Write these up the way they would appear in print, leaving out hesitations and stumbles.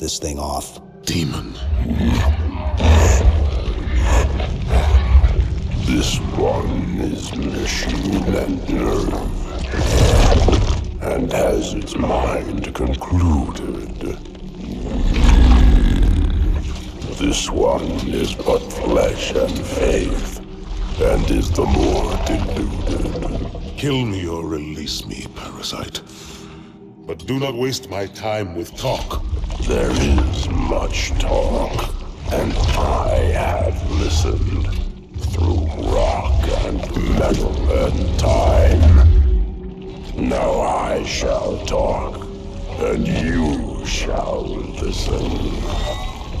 this thing off. Demon. This one is machine and nerve, and has its mind concluded. This one is but flesh and faith, and is the more deluded. Kill me or release me, parasite. But do not waste my time with talk. There is much talk, and I have listened through rock and metal and time. Now I shall talk, and you shall listen.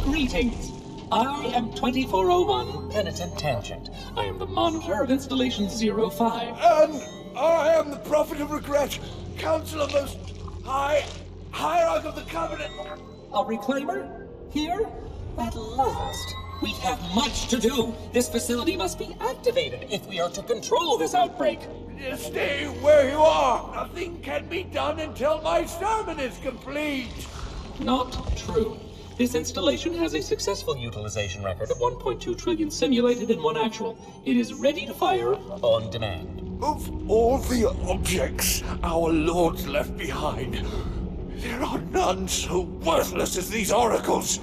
Greetings. I am 2401 Penitent Tangent. I am the monitor of Installation 05. And I am the Prophet of Regret, Council of those Hierarch of the Covenant! A reclaimer? Here? At last! We have much to do! This facility must be activated if we are to control this outbreak! Stay where you are! Nothing can be done until my sermon is complete! Not true. This installation has a successful utilization record of 1.2 trillion simulated and 1 actual. It is ready to fire on demand. Of all the objects our lords left behind, there are none so worthless as these oracles.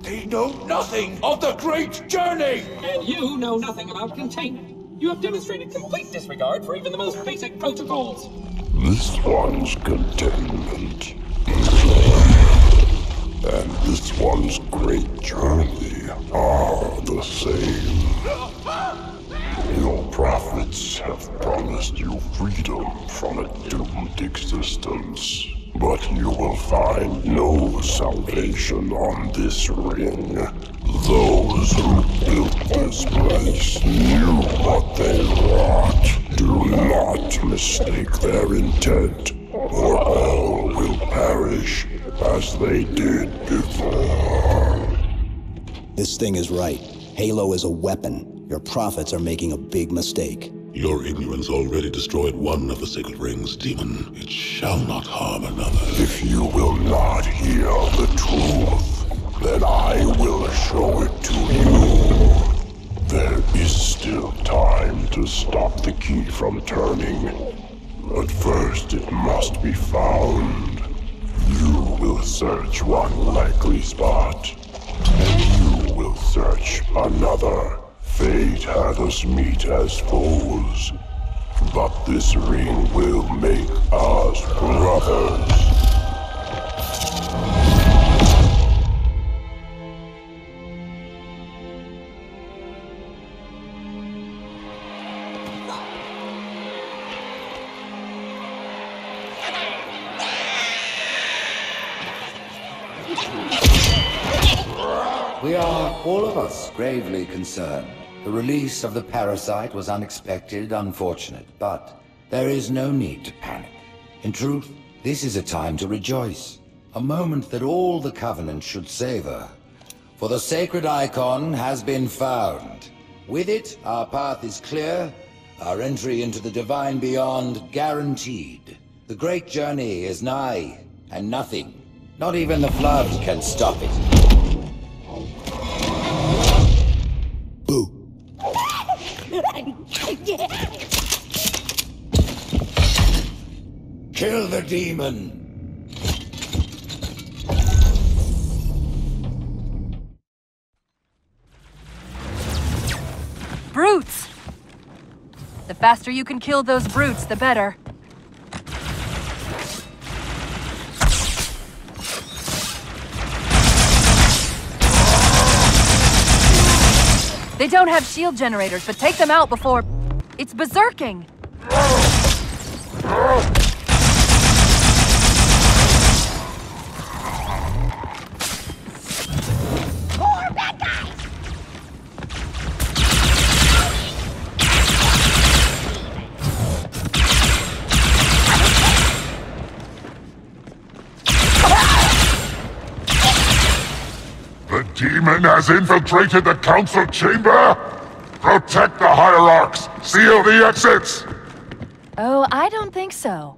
They know nothing of the great journey! And you know nothing about containment. You have demonstrated complete disregard for even the most basic protocols. This one's containment. And this one's great journey are the same. Your prophets have promised you freedom from a doomed existence, but you will find no salvation on this ring. Those who built this place knew what they wrought. Do not mistake their intent, or all will perish as they did before. This thing is right. Halo is a weapon. Your prophets are making a big mistake. Your ignorance already destroyed one of the sacred rings, demon. It shall not harm another. If you will not hear the truth, then I will show it to you. There is still time to stop the key from turning. But first it must be found. You will search one likely spot, and you will search another. Fate had us meet as foes, but this ring will make us brothers. We are, all of us, gravely concerned. The release of the parasite was unexpected, unfortunate, but there is no need to panic. In truth, this is a time to rejoice, a moment that all the Covenant should savor. For the sacred icon has been found. With it, our path is clear, our entry into the divine beyond guaranteed. The great journey is nigh, and nothing, not even the Flood, can stop it. Kill the demon! Brutes! The faster you can kill those brutes, the better. They don't have shield generators, but take them out before... It's berserking! More bad guys! The demon has infiltrated the council chamber! Protect the hierarchs! Seal the exits! Oh, I don't think so.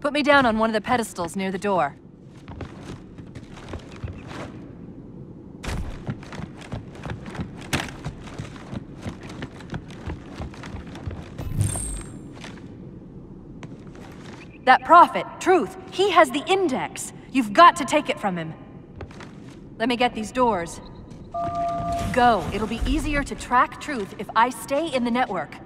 Put me down on one of the pedestals near the door. That prophet, Truth, he has the index. You've got to take it from him. Let me get these doors. Go. It'll be easier to track Truth if I stay in the network.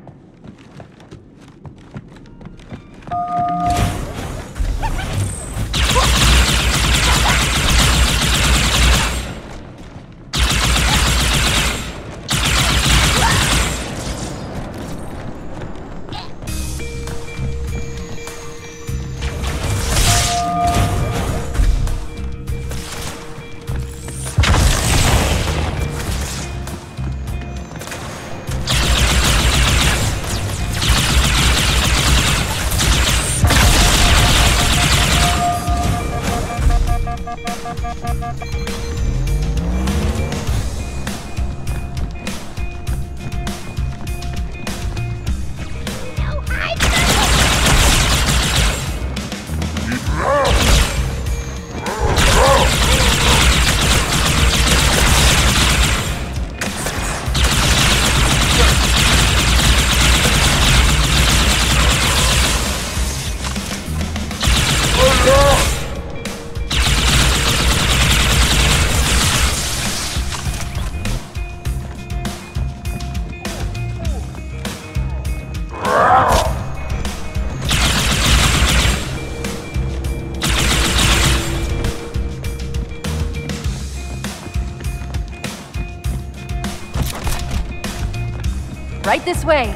Right this way.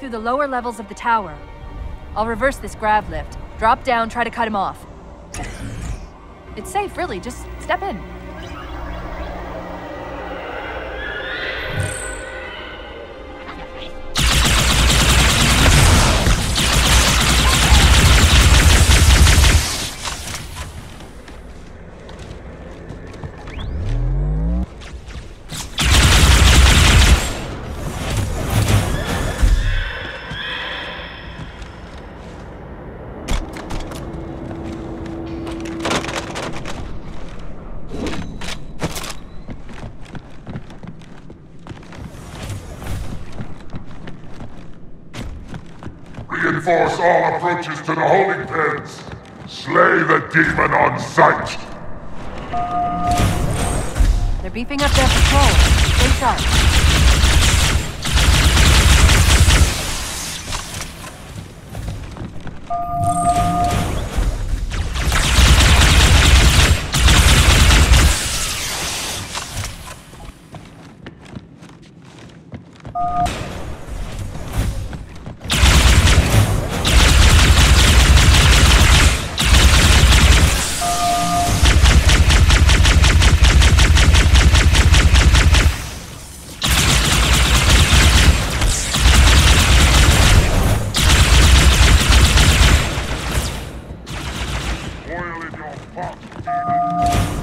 Through the lower levels of the tower. I'll reverse this grav lift. Drop down, try to cut him off. It's safe, really. Just step in. Force all approaches to the holding pens. Slay the demon on sight. They're beefing up their patrol. Stay sharp. Oil in your box, demon.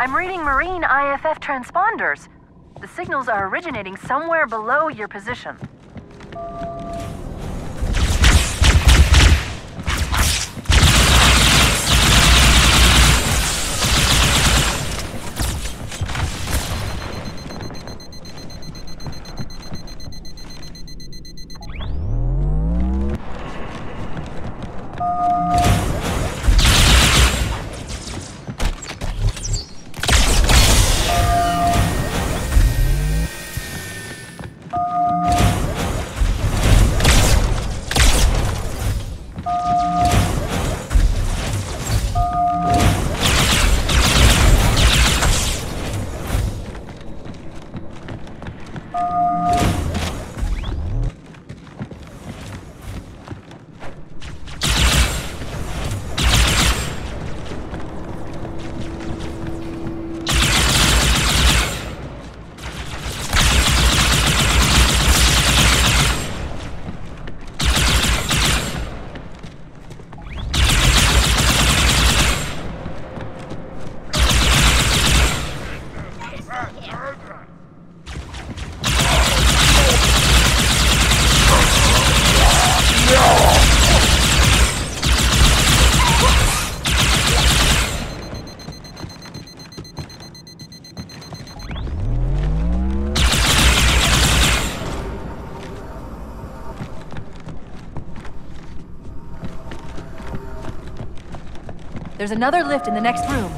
I'm reading marine IFF transponders. The signals are originating somewhere below your position. There's another lift in the next room.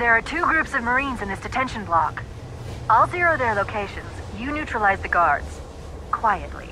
There are two groups of Marines in this detention block. I'll zero their locations. You neutralize the guards. Quietly.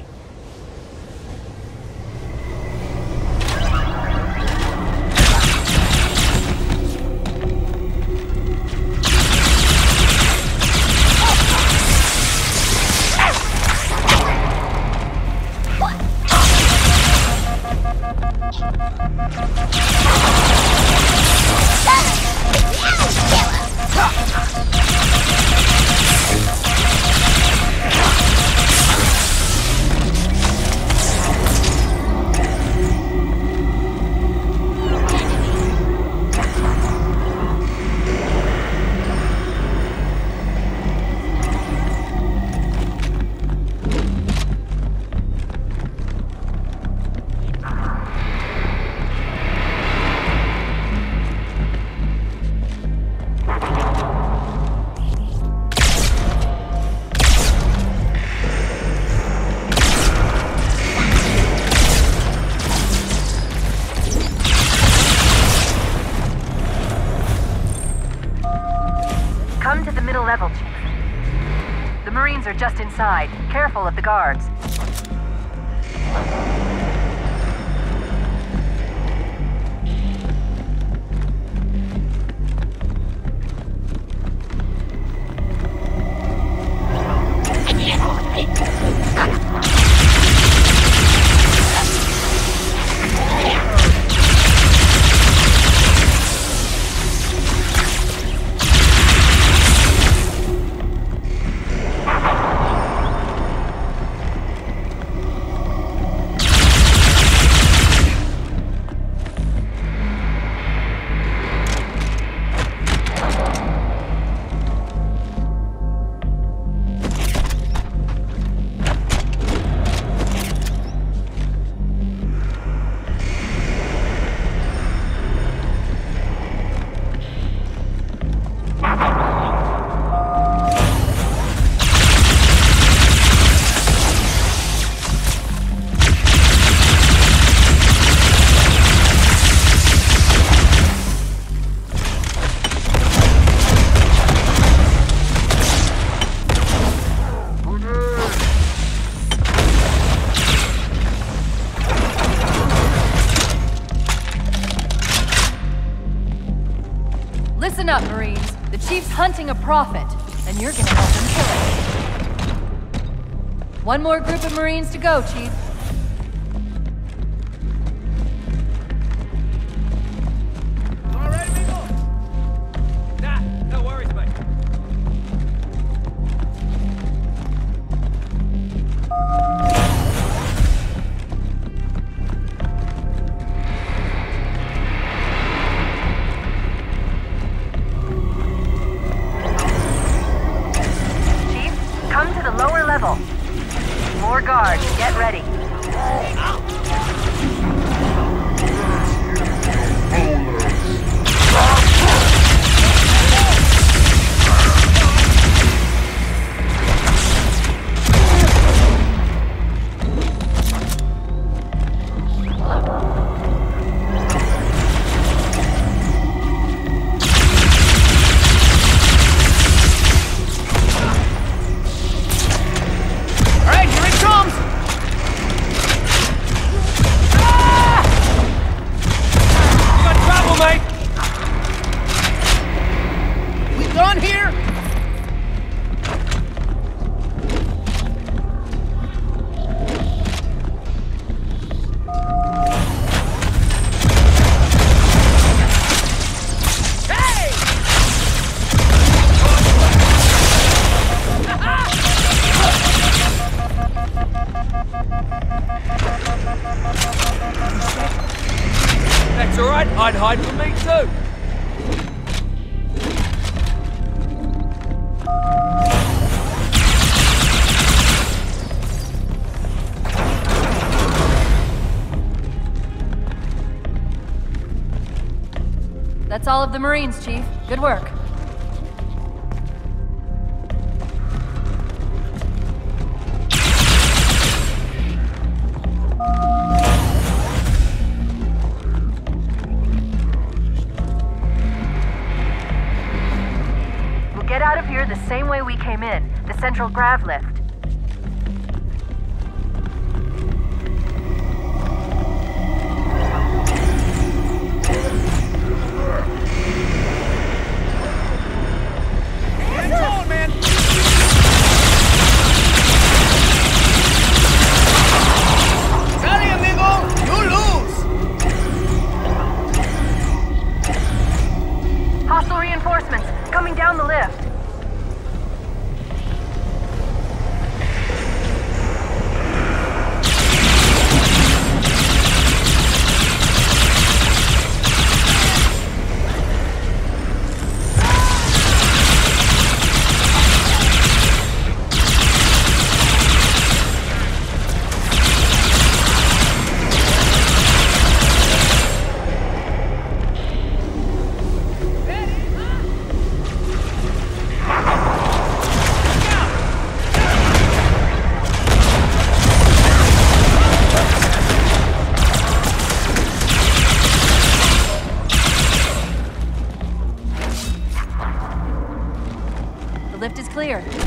Just inside. Careful of the guards. Listen up, Marines. The Chief's hunting a prophet, and you're gonna help him kill him. One more group of Marines to go, Chief. That's all of the Marines, Chief. Good work. Get out of here the same way we came in, the central grav lift.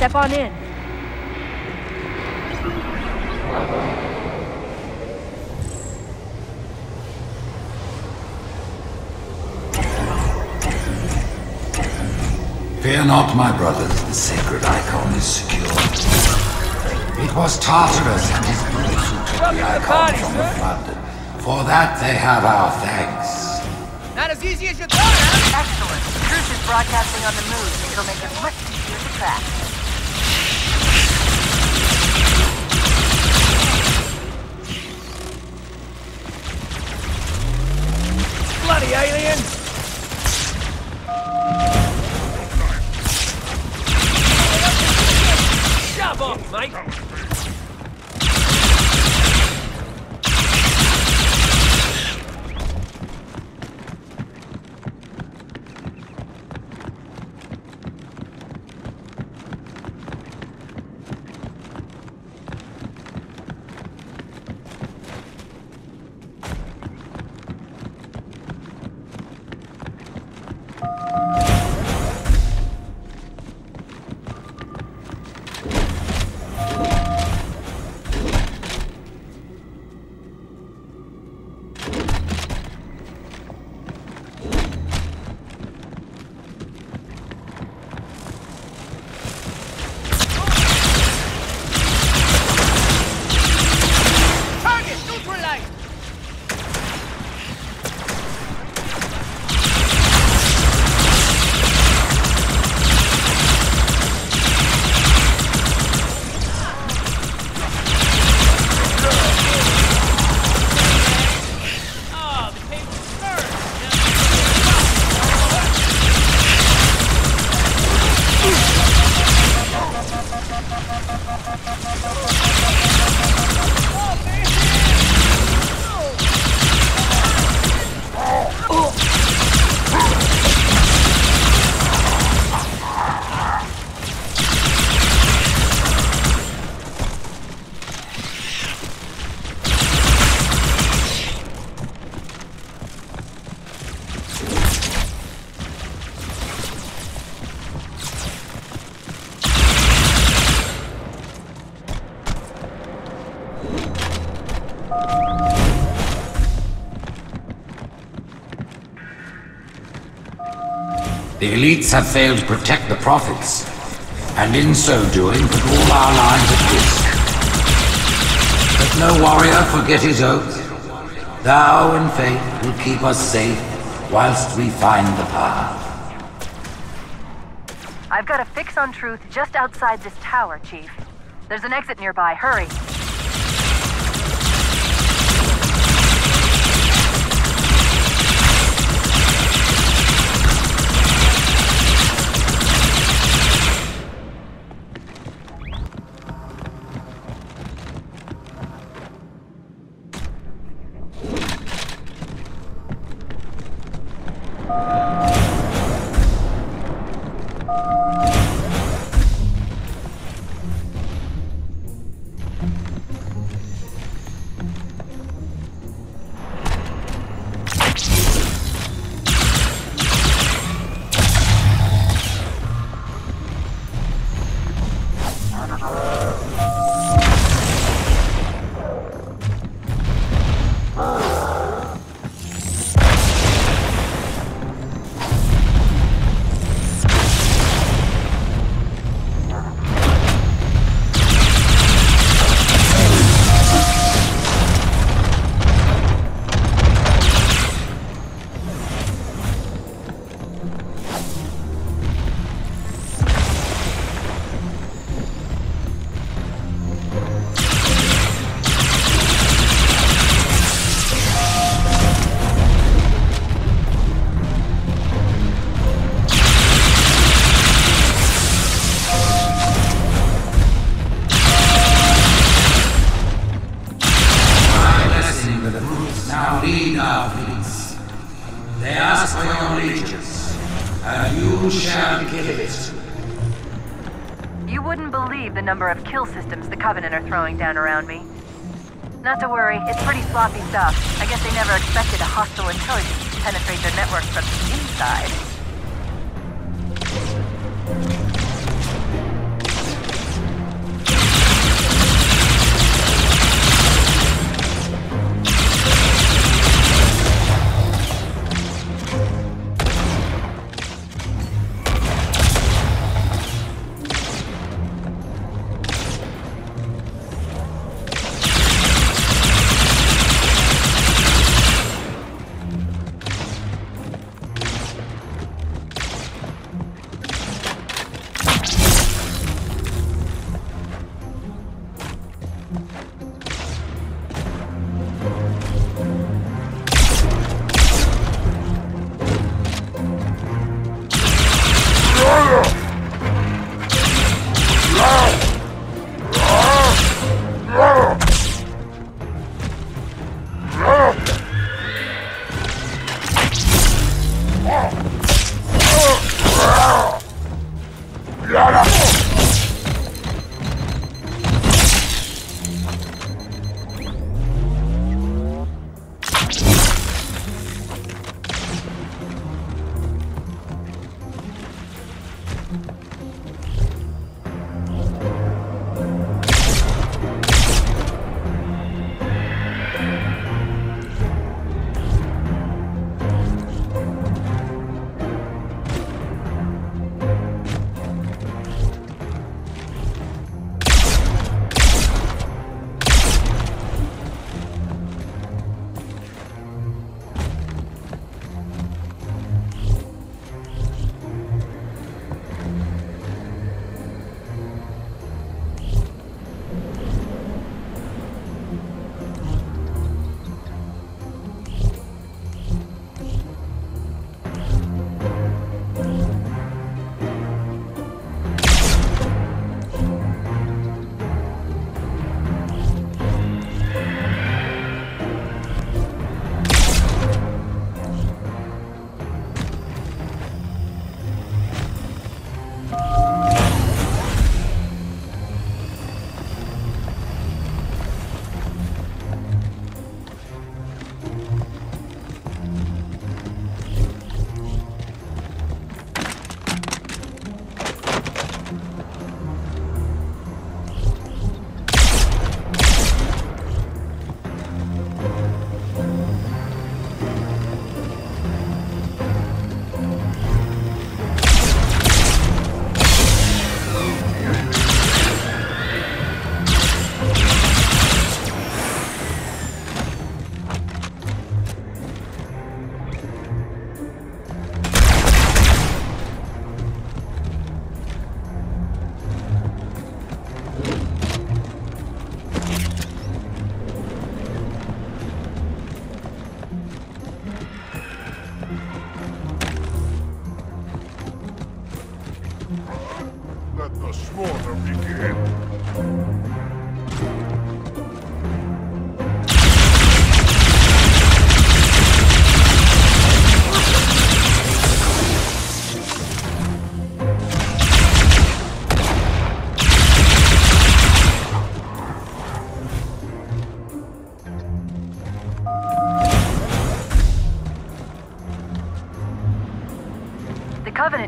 Step on in. Fear not, my brothers. The sacred icon is secure. It was Tartarus and his Brutes who took the icon from the Flood. For that they have our thanks. Not as easy as you thought, huh? Excellent. Truth is broadcasting on the move. It'll make it much easier to track. Bloody aliens! Shove off, mate! The elites have failed to protect the prophets, and in so doing put all our lives at risk. But no warrior forget his oath. Thou in faith will keep us safe whilst we find the path. I've got a fix on Truth just outside this tower, Chief. There's an exit nearby, hurry. can't get it. You wouldn't believe the number of kill systems the Covenant are throwing down around me. Not to worry, it's pretty sloppy stuff. I guess they never expected a hostile intelligence to penetrate their network from the inside.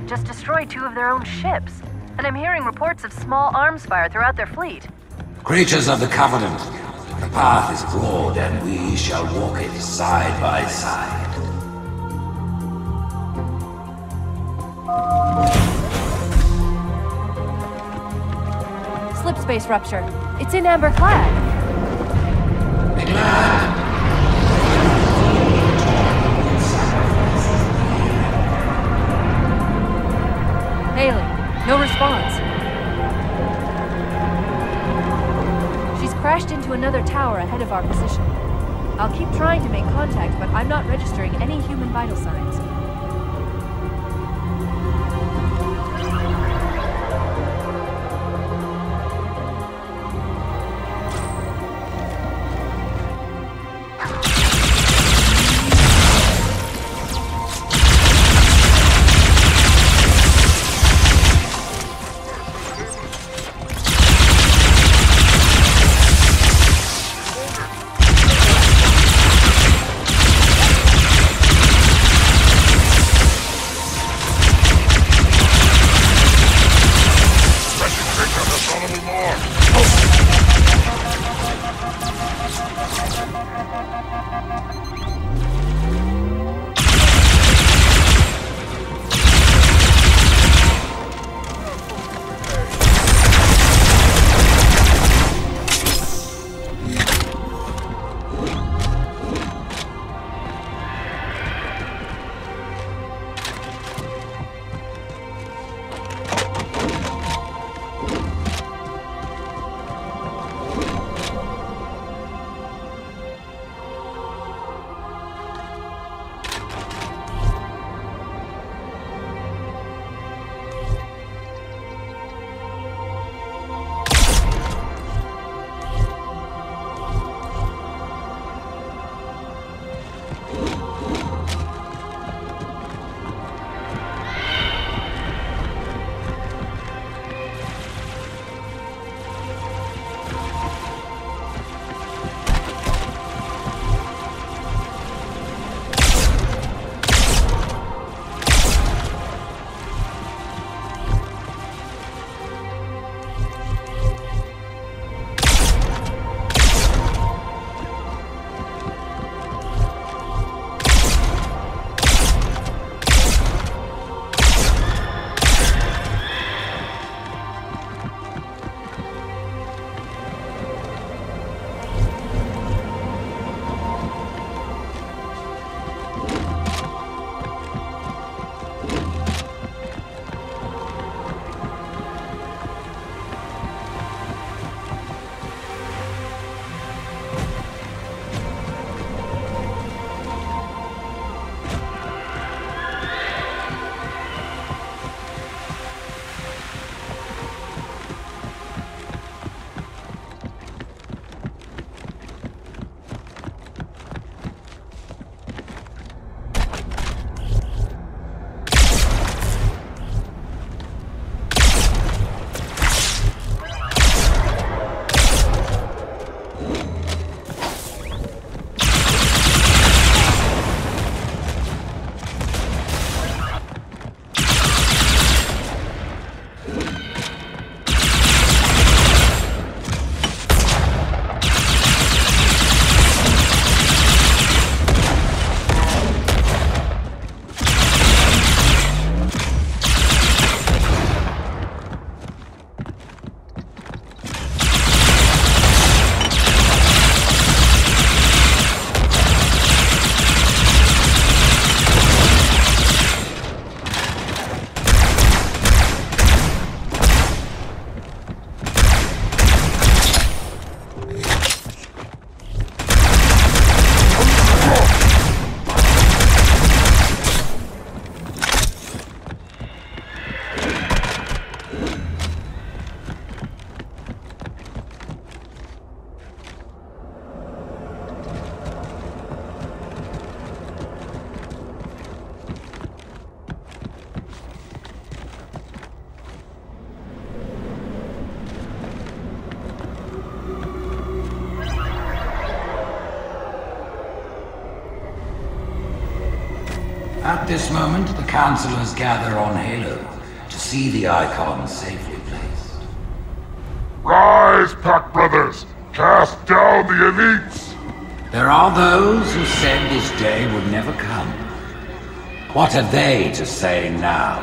Just destroyed two of their own ships, and I'm hearing reports of small arms fire throughout their fleet. Creatures of the Covenant, the path is broad and we shall walk it side by side. Slip space rupture. It's in Amber Clad. No response. She's crashed into another tower ahead of our position. I'll keep trying to make contact, but I'm not registering any human vital signs. At this moment, the counselors gather on Halo to see the icon safely placed. Rise, Pack Brothers! Cast down the elites! There are those who said this day would never come. What are they to say now?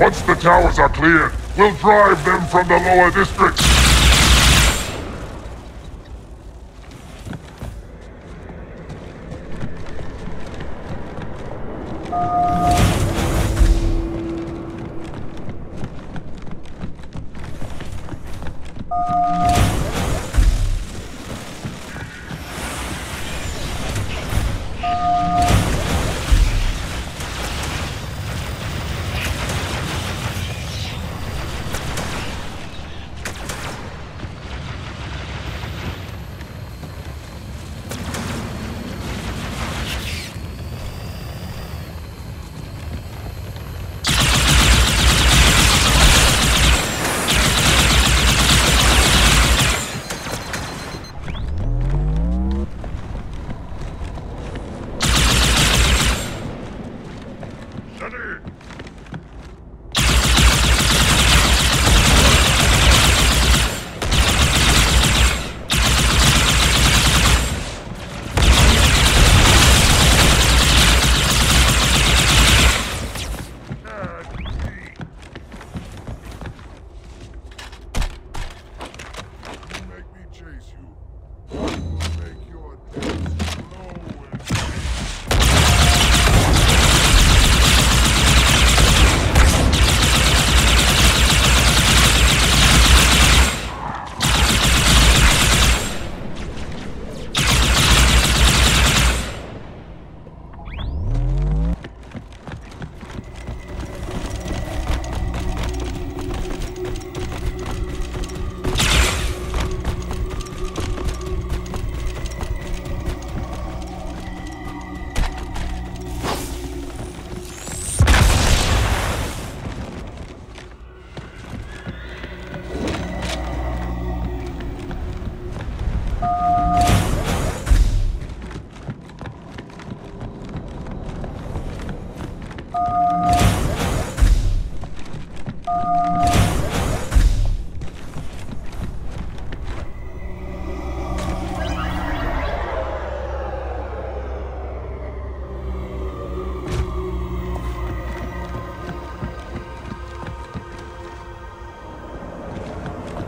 Once the towers are cleared, we'll drive them from the lower districts!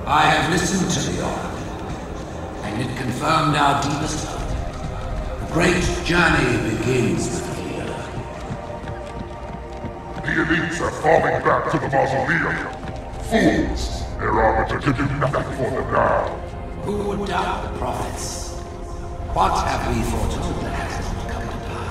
I have listened to the oracle, and it confirmed our deepest hope. The great journey begins with here. The elites are falling back to the mausoleum. Fools! Their arbiter can do nothing for them now. Who would doubt the prophets? What have we foretold that has not come to pass?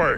Way.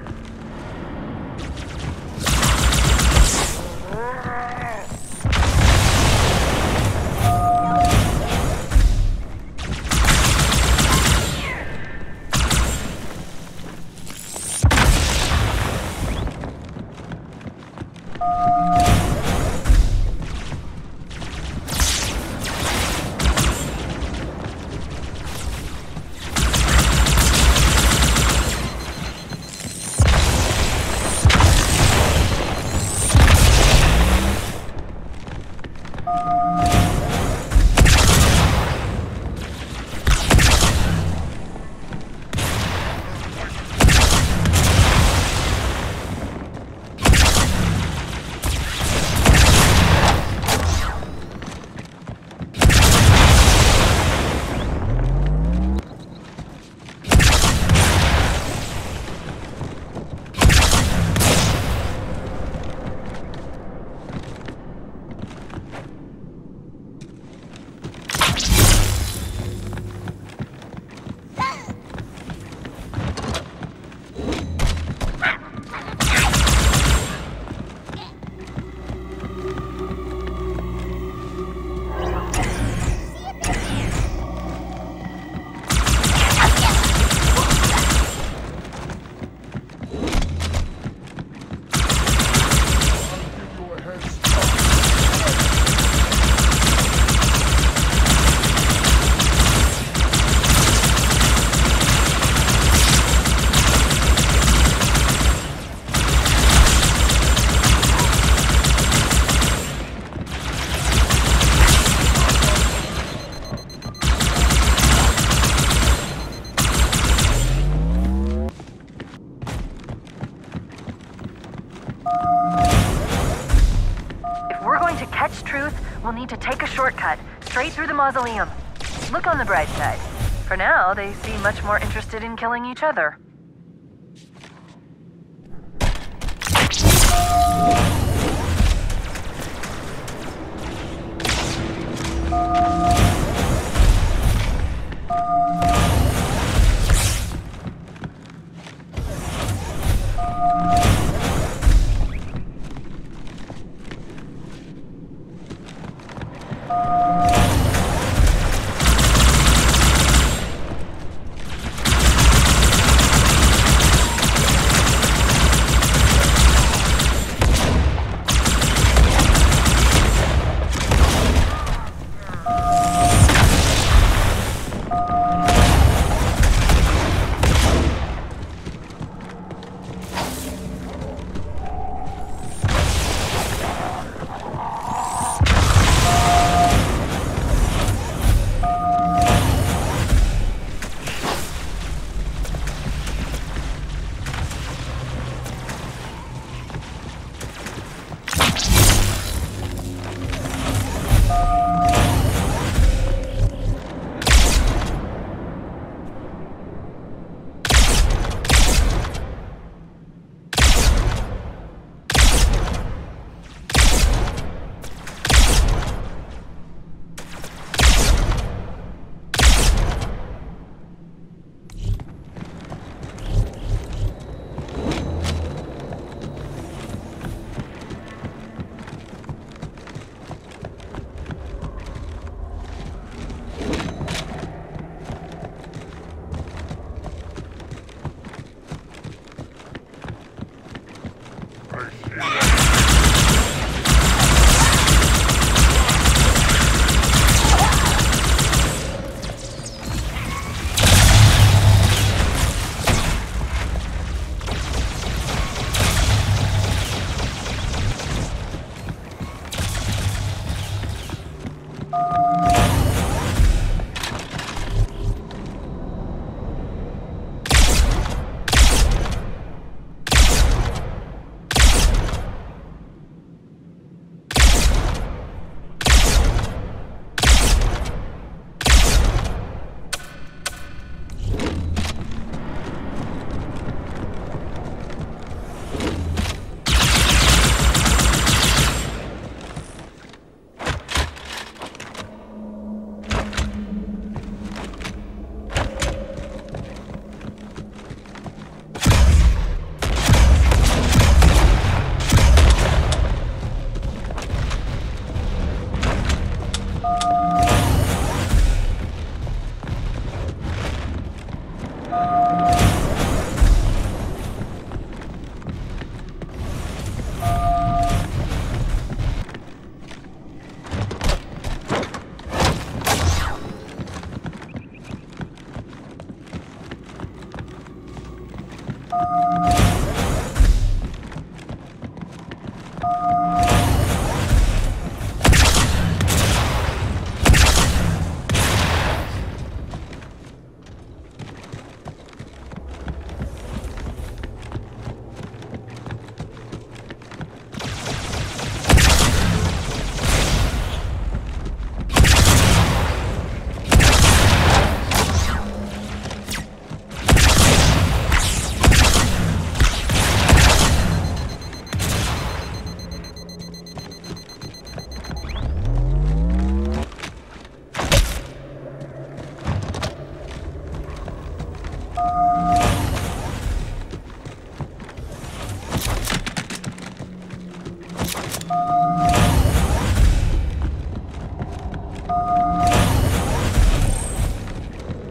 need to take a shortcut straight through the mausoleum. Look on the bright side. For now, they seem much more interested in killing each other.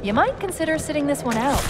You might consider sitting this one out.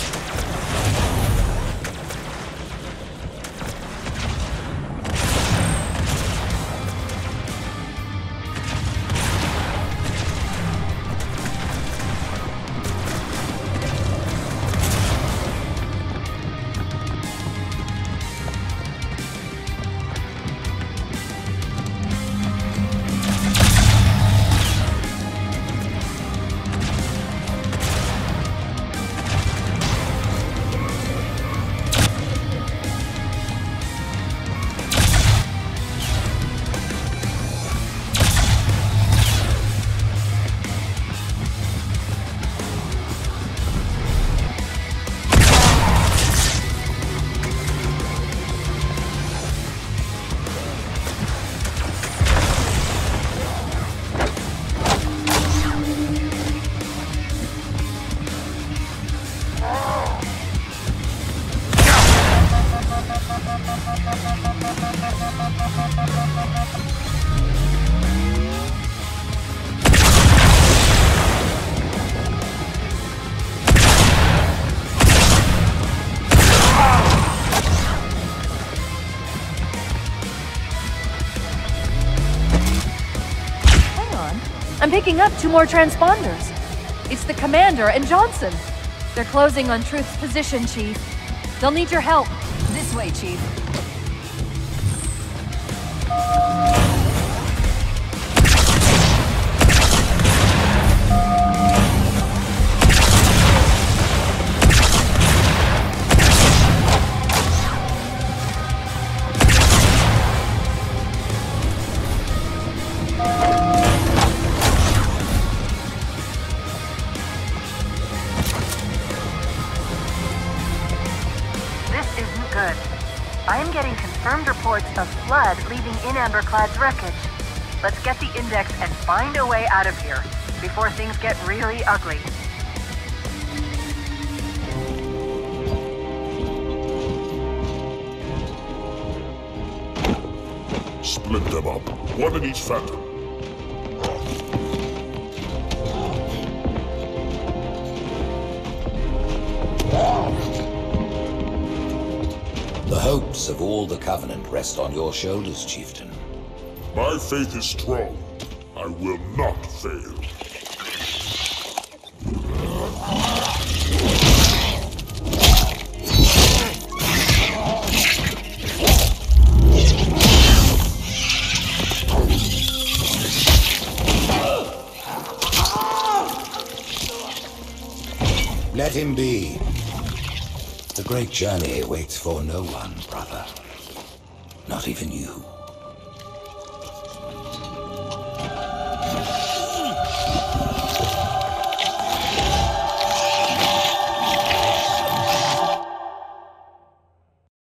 I'm picking up two more transponders. It's the Commander and Johnson. They're closing on Truth's position, Chief. They'll need your help. This way, Chief. Of Flood leaving in Amber Clad's wreckage. Let's get the index and find a way out of here before things get really ugly. Split them up. One in each phantom. The hopes of all the Covenant rest on your shoulders, Chieftain. My faith is strong. I will not fail. Let him be. The great journey waits for no one, brother. Not even you.